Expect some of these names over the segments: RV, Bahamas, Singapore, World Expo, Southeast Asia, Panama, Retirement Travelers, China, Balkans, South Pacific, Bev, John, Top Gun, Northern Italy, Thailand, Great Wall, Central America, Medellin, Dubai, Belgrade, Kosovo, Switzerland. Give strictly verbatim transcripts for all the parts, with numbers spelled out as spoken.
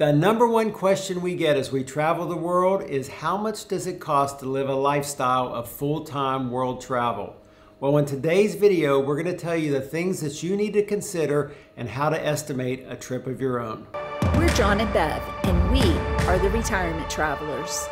The number one question we get as we travel the world is how much does it cost to live a lifestyle of full-time world travel? Well, in today's video, we're going to tell you the things that you need to consider and how to estimate a trip of your own. We're John and Bev, and we are the Retirement Travelers.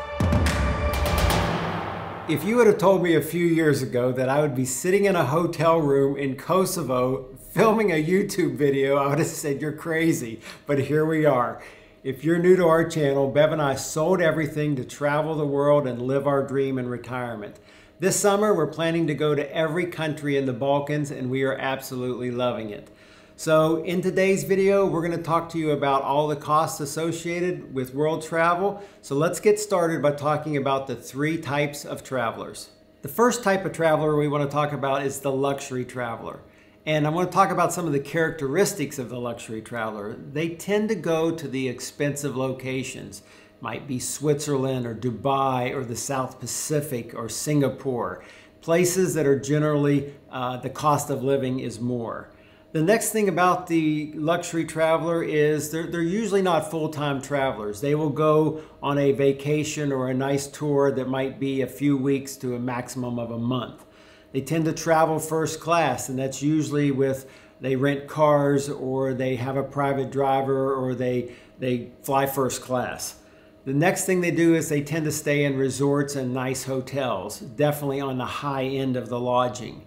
If you would have told me a few years ago that I would be sitting in a hotel room in Kosovo filming a YouTube video, I would have said you're crazy, but here we are. If you're new to our channel, Bev and I sold everything to travel the world and live our dream in retirement. This summer, we're planning to go to every country in the Balkans, and we are absolutely loving it. So in today's video, we're going to talk to you about all the costs associated with world travel. So let's get started by talking about the three types of travelers. The first type of traveler we want to talk about is the luxury traveler. And I want to talk about some of the characteristics of the luxury traveler. They tend to go to the expensive locations. Might be Switzerland or Dubai or the South Pacific or Singapore. Places that are generally uh, the cost of living is more. The next thing about the luxury traveler is they're, they're usually not full-time travelers. They will go on a vacation or a nice tour that might be a few weeks to a maximum of a month. They tend to travel first class, and that's usually with they rent cars or they have a private driver or they, they fly first class. The next thing they do is they tend to stay in resorts and nice hotels, definitely on the high end of the lodging.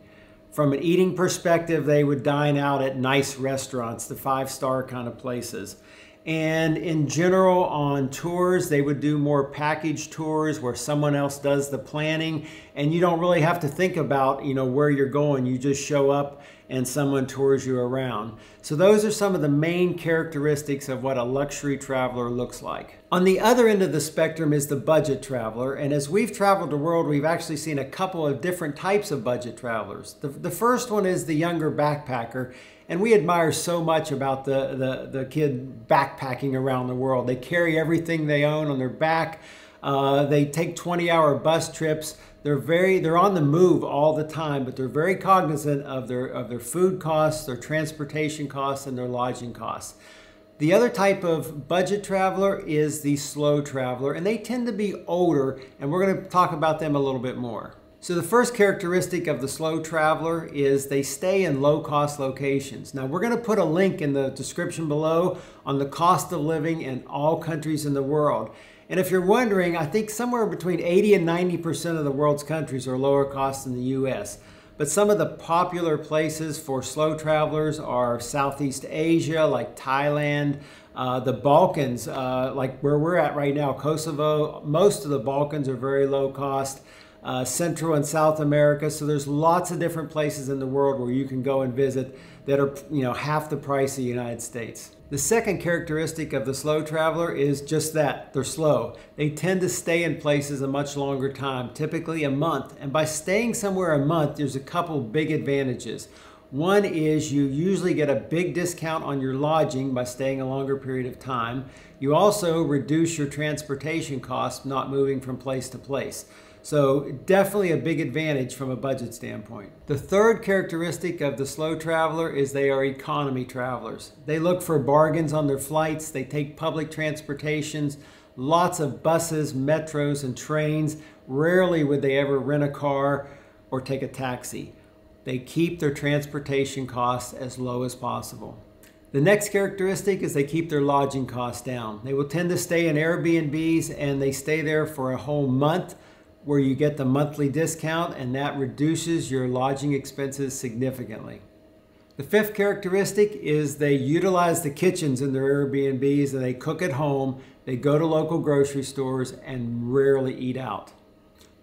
From an eating perspective, they would dine out at nice restaurants, the five-star kind of places. And in general, on tours, they would do more package tours where someone else does the planning, and you don't really have to think about, you know, where you're going. You just show up and someone tours you around. So those are some of the main characteristics of what a luxury traveler looks like. On the other end of the spectrum is the budget traveler, and as we've traveled the world, we've actually seen a couple of different types of budget travelers. The, the first one is the younger backpacker, and we admire so much about the, the, the kid backpacking around the world. They carry everything they own on their back. Uh, they take twenty hour bus trips. They're very, they're on the move all the time, but they're very cognizant of their, of their food costs, their transportation costs, and their lodging costs. The other type of budget traveler is the slow traveler, and they tend to be older, and we're going to talk about them a little bit more. So the first characteristic of the slow traveler is they stay in low-cost locations. Now, we're going to put a link in the description below on the cost of living in all countries in the world. And if you're wondering, I think somewhere between eighty and ninety percent of the world's countries are lower cost than the U S. But some of the popular places for slow travelers are Southeast Asia, like Thailand, uh, the Balkans, uh, like where we're at right now, Kosovo. Most of the Balkans are very low cost, uh, Central and South America. So there's lots of different places in the world where you can go and visit that are, you know, half the price of the United States. The second characteristic of the slow traveler is just that, they're slow. They tend to stay in places a much longer time, typically a month. And by staying somewhere a month, there's a couple big advantages. One is you usually get a big discount on your lodging by staying a longer period of time. You also reduce your transportation costs, not moving from place to place. So definitely a big advantage from a budget standpoint. The third characteristic of the slow traveler is they are economy travelers. They look for bargains on their flights. They take public transportations, lots of buses, metros, and trains. Rarely would they ever rent a car or take a taxi. They keep their transportation costs as low as possible. The next characteristic is they keep their lodging costs down. They will tend to stay in Airbnbs, and they stay there for a whole month, where you get the monthly discount, and that reduces your lodging expenses significantly. The fifth characteristic is they utilize the kitchens in their Airbnbs, and they cook at home, they go to local grocery stores, and rarely eat out.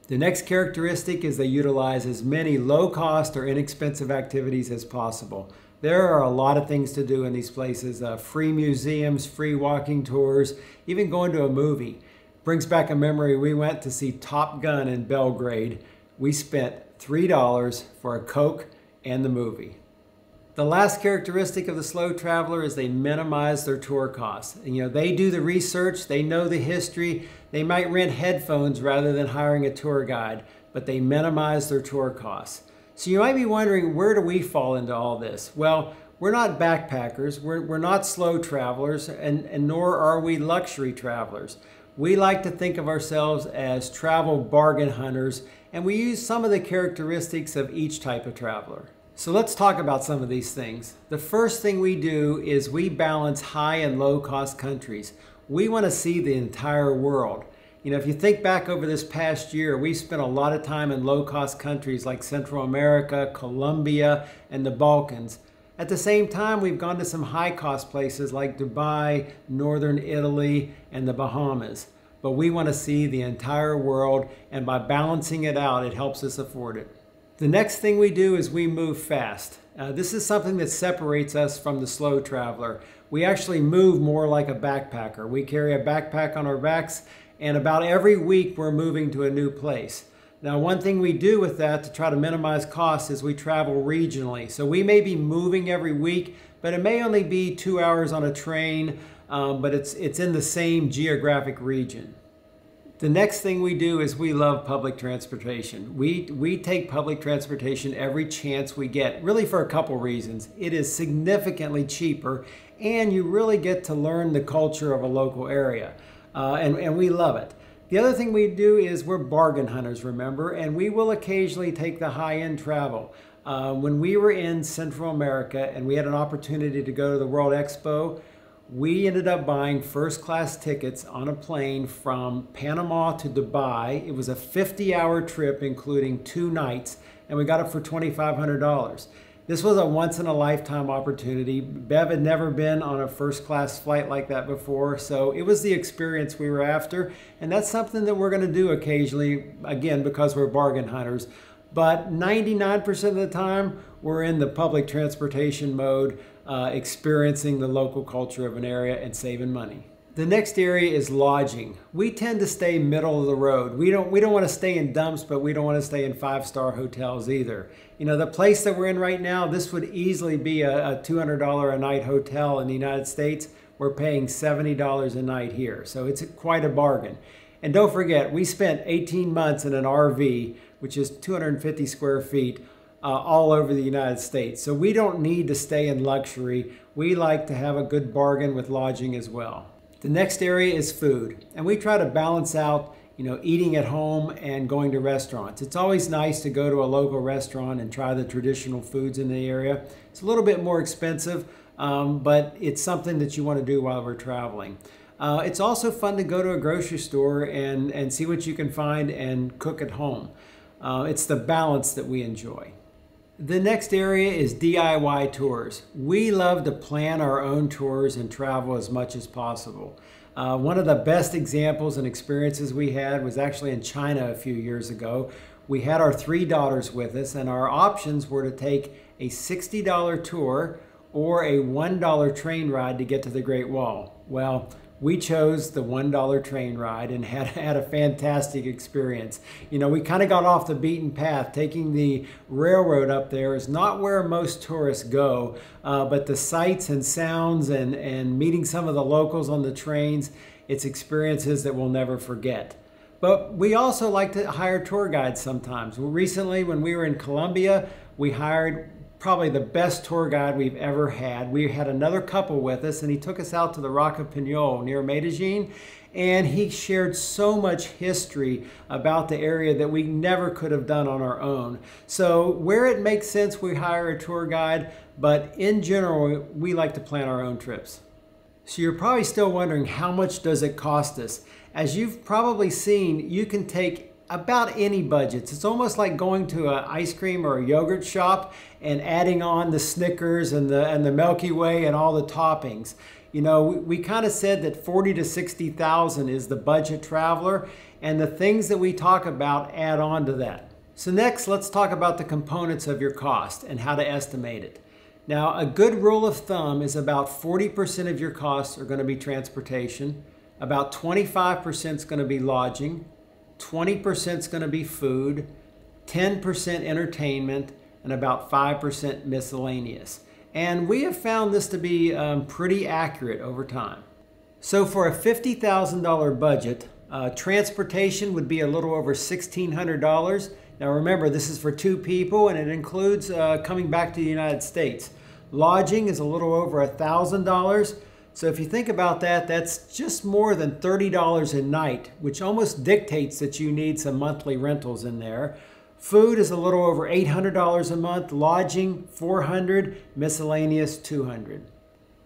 The next characteristic is they utilize as many low-cost or inexpensive activities as possible. There are a lot of things to do in these places, uh, free museums, free walking tours, even going to a movie. Brings back a memory. We went to see Top Gun in Belgrade. We spent three dollars for a Coke and the movie. The last characteristic of the slow traveler is they minimize their tour costs. And, you know, they do the research, they know the history, they might rent headphones rather than hiring a tour guide, but they minimize their tour costs. So you might be wondering, where do we fall into all this? Well, we're not backpackers, we're, we're not slow travelers, and, and nor are we luxury travelers. We like to think of ourselves as travel bargain hunters, and we use some of the characteristics of each type of traveler. So let's talk about some of these things. The first thing we do is we balance high and low cost countries. We want to see the entire world. You know, if you think back over this past year, we've spent a lot of time in low cost countries like Central America, Colombia, and the Balkans. At the same time, we've gone to some high-cost places like Dubai, Northern Italy, and the Bahamas. But we want to see the entire world, and by balancing it out, it helps us afford it. The next thing we do is we move fast. Uh, this is something that separates us from the slow traveler. We actually move more like a backpacker. We carry a backpack on our backs, and about every week we're moving to a new place. Now, one thing we do with that to try to minimize costs is we travel regionally. So we may be moving every week, but it may only be two hours on a train, um, but it's, it's in the same geographic region. The next thing we do is we love public transportation. We, we take public transportation every chance we get, really for a couple reasons. It is significantly cheaper, and you really get to learn the culture of a local area, uh, and, and we love it. The other thing we do is we're bargain hunters, remember, and we will occasionally take the high-end travel. Uh, when we were in Central America and we had an opportunity to go to the World Expo, we ended up buying first-class tickets on a plane from Panama to Dubai. It was a fifty-hour trip, including two nights, and we got it for twenty-five hundred dollars. This was a once-in-a-lifetime opportunity. Bev had never been on a first-class flight like that before, so it was the experience we were after, and that's something that we're going to do occasionally, again, because we're bargain hunters. But ninety-nine percent of the time, we're in the public transportation mode, uh, experiencing the local culture of an area and saving money. The next area is lodging. We tend to stay middle of the road. We don't, we don't want to stay in dumps, but we don't want to stay in five-star hotels either. You know, the place that we're in right now, this would easily be a, a two hundred dollars a night hotel in the United States. We're paying seventy dollars a night here, so it's quite a bargain. And don't forget, we spent eighteen months in an R V, which is two hundred fifty square feet, uh, all over the United States. So we don't need to stay in luxury. We like to have a good bargain with lodging as well. The next area is food, and we try to balance out, you know, eating at home and going to restaurants. It's always nice to go to a local restaurant and try the traditional foods in the area. It's a little bit more expensive, um, but it's something that you want to do while we're traveling. Uh, it's also fun to go to a grocery store and, and see what you can find and cook at home. Uh, it's the balance that we enjoy. The next area is D I Y tours. We love to plan our own tours and travel as much as possible. Uh, one of the best examples and experiences we had was actually in China a few years ago. We had our three daughters with us, and our options were to take a sixty dollar tour or a one dollar train ride to get to the Great Wall. Well, we chose the one dollar train ride and had, had a fantastic experience. You know, we kind of got off the beaten path. Taking the railroad up there is not where most tourists go, uh, but the sights and sounds and, and meeting some of the locals on the trains, it's experiences that we'll never forget. But we also like to hire tour guides sometimes. Recently, when we were in Colombia, we hired probably the best tour guide we've ever had. We had another couple with us, and he took us out to the Rock of Pinol near Medellin, and he shared so much history about the area that we never could have done on our own. So where it makes sense, we hire a tour guide, but in general, we like to plan our own trips. So you're probably still wondering, how much does it cost us? As you've probably seen, you can take about any budgets. It's almost like going to an ice cream or a yogurt shop and adding on the Snickers and the and the Milky Way and all the toppings. You know, we, we kind of said that forty to sixty thousand is the budget traveler, and the things that we talk about add on to that. So next, let's talk about the components of your cost and how to estimate it. Now, a good rule of thumb is about forty percent of your costs are going to be transportation, about twenty-five percent is going to be lodging, twenty percent is going to be food, ten percent entertainment, and about five percent miscellaneous. And we have found this to be um, pretty accurate over time. So for a fifty thousand dollar budget, uh, transportation would be a little over one thousand six hundred dollars. Now remember, this is for two people, and it includes uh, coming back to the United States. Lodging is a little over a thousand dollars. So if you think about that, that's just more than thirty dollars a night, which almost dictates that you need some monthly rentals in there. Food is a little over eight hundred dollars a month, lodging four hundred dollars, miscellaneous two hundred dollars.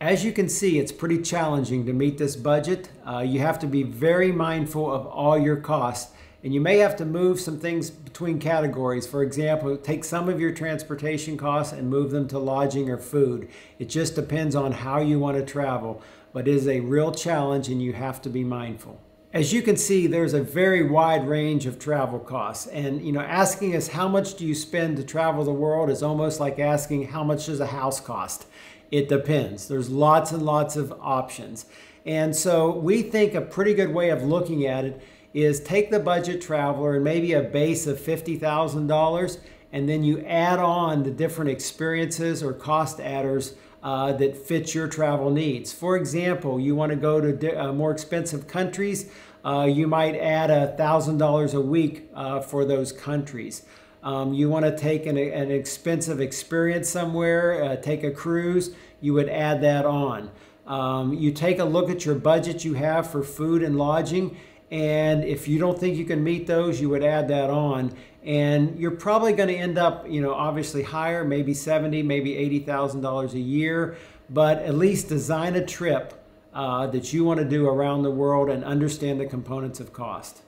As you can see, it's pretty challenging to meet this budget. Uh, you have to be very mindful of all your costs, and you may have to move some things between categories. For example, take some of your transportation costs and move them to lodging or food. It just depends on how you want to travel, but it is a real challenge and you have to be mindful. As you can see, there's a very wide range of travel costs, and you know, asking us how much do you spend to travel the world is almost like asking how much does a house cost. It depends. There's lots and lots of options. And so we think a pretty good way of looking at it is take the budget traveler and maybe a base of fifty thousand dollars, and then you add on the different experiences or cost adders uh, that fit your travel needs. For example, you want to go to uh, more expensive countries, uh, you might add a thousand dollars a week uh, for those countries. Um, you want to take an, an expensive experience somewhere, uh, take a cruise, you would add that on. Um, you take a look at your budget you have for food and lodging, and if you don't think you can meet those, you would add that on. And you're probably going to end up, you know, obviously higher, maybe seventy thousand dollars, maybe eighty thousand dollars a year, but at least design a trip uh, that you want to do around the world and understand the components of cost.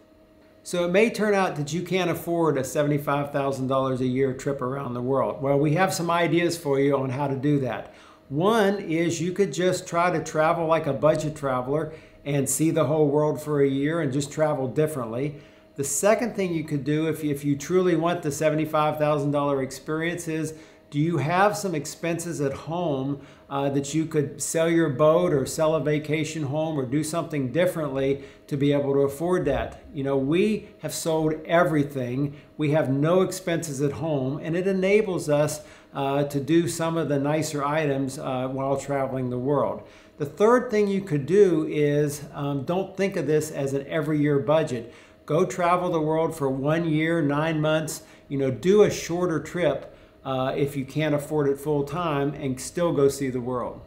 So it may turn out that you can't afford a seventy-five thousand dollars a year trip around the world. Well, we have some ideas for you on how to do that. One is you could just try to travel like a budget traveler and see the whole world for a year and just travel differently. The second thing you could do if you, if you truly want the seventy-five thousand dollar experience is, do you have some expenses at home uh, that you could sell your boat or sell a vacation home or do something differently to be able to afford that? You know, we have sold everything. We have no expenses at home, and it enables us uh, to do some of the nicer items uh, while traveling the world. The third thing you could do is um, don't think of this as an every year budget. Go travel the world for one year, nine months, you know, do a shorter trip Uh, if you can't afford it full time and still go see the world.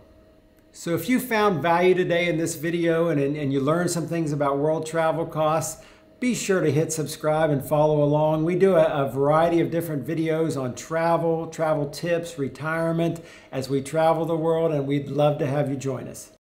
So if you found value today in this video and, and, and you learned some things about world travel costs, be sure to hit subscribe and follow along. We do a, a variety of different videos on travel, travel tips, retirement as we travel the world, and we'd love to have you join us.